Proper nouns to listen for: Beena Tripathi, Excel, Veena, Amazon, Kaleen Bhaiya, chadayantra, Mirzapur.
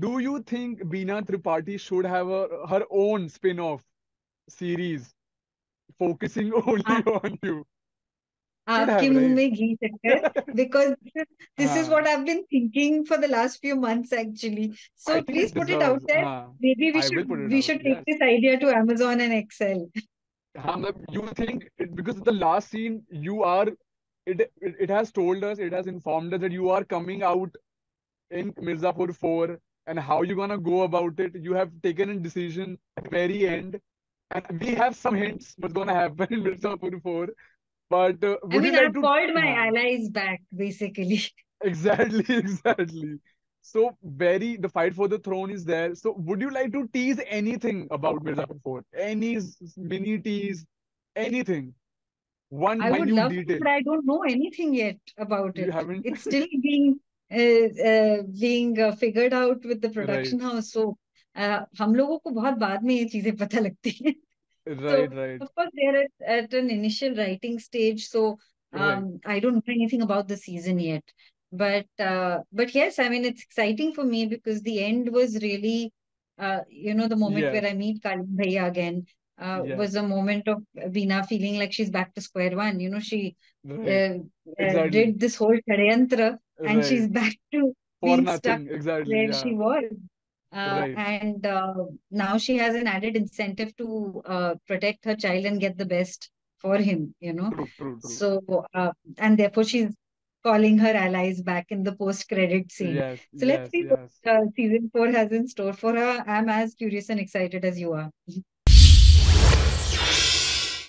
Do you think Beena Tripathi should have her own spin-off series focusing only on you? Because this is what I've been thinking for the last few months actually. So please put it out there. Maybe we should take this idea to Amazon and Excel. You think, because the last scene you are, it has told us, it has informed us that you are coming out in Mirzapur 4, and how you're gonna go about it. You have taken a decision at the very end, and we have some hints what's gonna happen in Mirzapur 4. But I mean, I've called my allies back, basically. Exactly. So the fight for the throne is there. So would you like to tease anything about Mirzapur 4? Any mini tease, anything? One minute detail. But I don't know anything yet about it. It's still being figured out with the production house. So, hum logo ko bahut baad mein ye cheeze pata lagti hai. Right. Of course, they're at an initial writing stage. So, I don't know anything about the season yet. But yes, I mean, it's exciting for me because the end was really, the moment where I meet Kaleen Bhaiya again was a moment of Veena feeling like she's back to square one. You know, she did this whole chadayantra and she's back to being stuck where she was. And now she has an added incentive to protect her child and get the best for him, you know. True. So, and therefore she's calling her allies back in the post-credit scene. So let's see what season 4 has in store for her. I'm as curious and excited as you are.